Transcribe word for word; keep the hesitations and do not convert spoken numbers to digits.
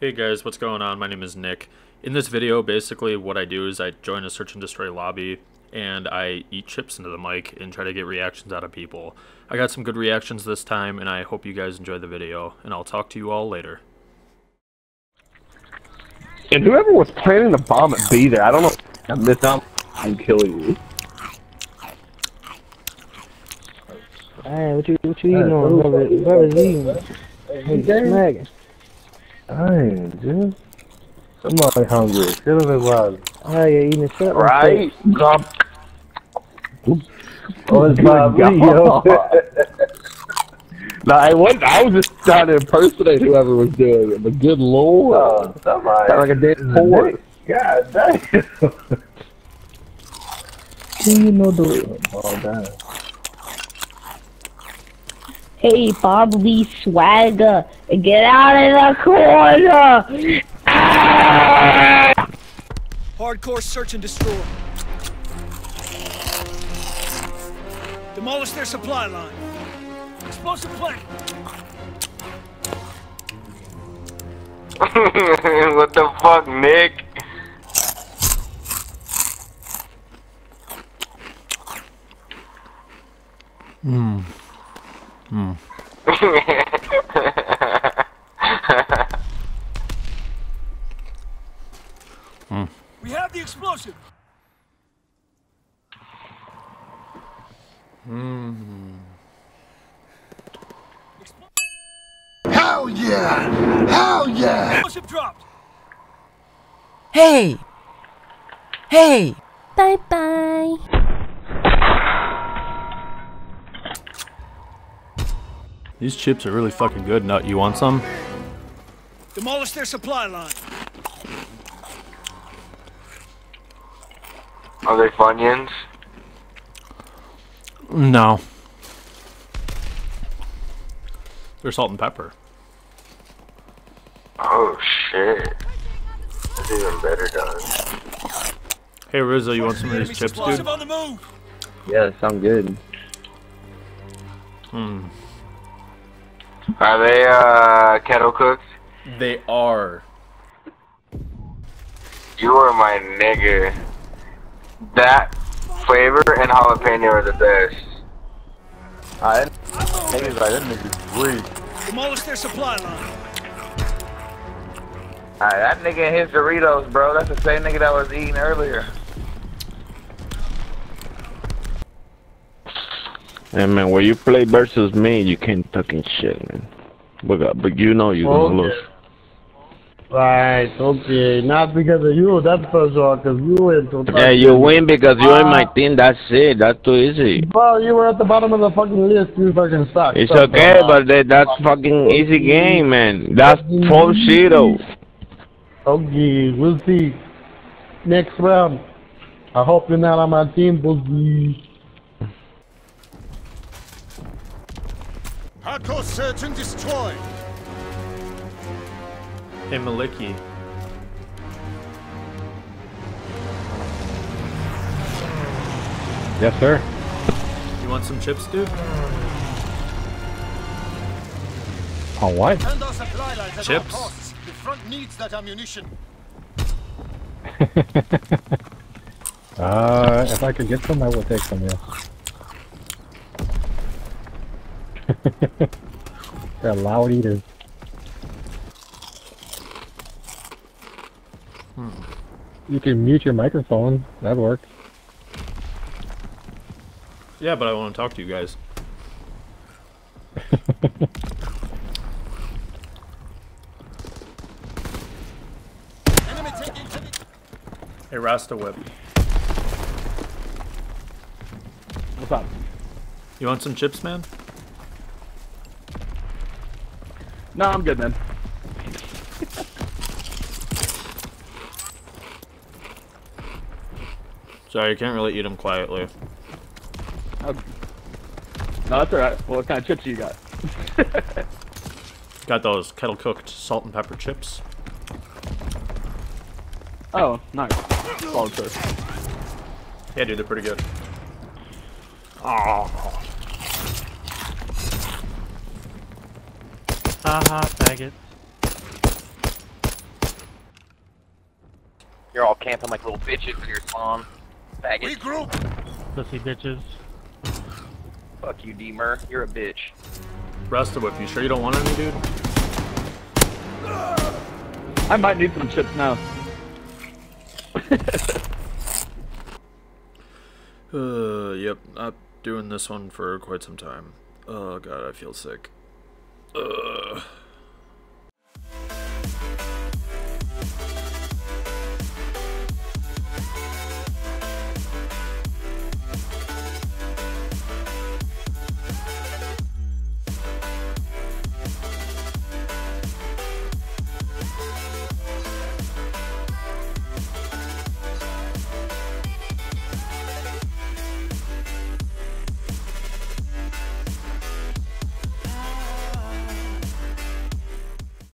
Hey guys, what's going on? My name is Nick. In this video, basically what I do is I join a search and destroy lobby and I eat chips into the mic and try to get reactions out of people. I got some good reactions this time and I hope you guys enjoy the video, and I'll talk to you all later. And whoever was planning the bomb at B there, I don't know if I missed out. I'm killing you. Hey, what you, what you eating on? Whoever's eating. Hey, smacking. Dang, dude. Somebody hungry. Shit of his life. Oh, you're eating a shit. Right? Gump. Oh, it's my video. Nah, I wasn't. I was just trying to impersonate whoever was doing it, but good lord. Oh, somebody. Sound like a dead horse. God damn. Do you know the. Oh, damn. Hey, Bob Lee Swagger, get out of the corner! Ah! Hardcore search and destroy. Demolish their supply line. Explosive plant. What the fuck, Nick? Hmm. Hmm. mm. We have the explosion. Mm. Hell yeah! Hell yeah! Explosive dropped. Hey. Hey. Bye bye. These chips are really fucking good, Nut. You want some? Demolish their supply line. Are they Funyuns? No. They're salt and pepper. Oh shit. That's even better, guys. Hey Rizzo, you want some of these chips, dude? On the move. Yeah, they sound good. Hmm. Are they, uh, kettle cooked? They are. You are my nigger. That flavor and jalapeno are the best. I didn't think it's like that nigga's weak. Demolish their supply line. Alright, that nigga and his Doritos, bro. That's the same nigga that was eating earlier. Hey man, when you play versus me, you can't fucking shit, man. But, but you know you're okay. Gonna lose. Right, okay. Not because of you, that's for sure, because you win. So yeah, you win because you're uh, in my team, that's it, that's too easy. Well, you were at the bottom of the fucking list, you fucking suck. It's so, okay, uh, but that, that's fucking easy game, man. That's four zero. Okay, we'll see. Next round. I hope you're not on my team, boogie. Hardcore search and destroy. Hey Maliki. Yes, sir. You want some chips, dude? Oh, what? Chips. The front needs that ammunition. uh, if I could get some, I would take some. Yeah. They're loud eaters. Hmm. You can mute your microphone. That works. Yeah, but I want to talk to you guys. Hey, Rasta Whip. What's up? You want some chips, man? No, I'm good, man. Sorry, you can't really eat them quietly. Okay. No, that's alright. Well, what kind of chips you got? Got those kettle cooked salt and pepper chips. Oh, nice. Solid choice. Yeah, dude, they're pretty good. Aww. Haha, uh -huh, faggot. You're all camping like little bitches with your spawn. Faggots. Regroup! Pussy bitches. Fuck you, D-Mer. You're a bitch. Rest of whip. You sure you don't want any, dude? I might need some chips now. uh, yep. I'm doing this one for quite some time. Oh god, I feel sick. Ugh.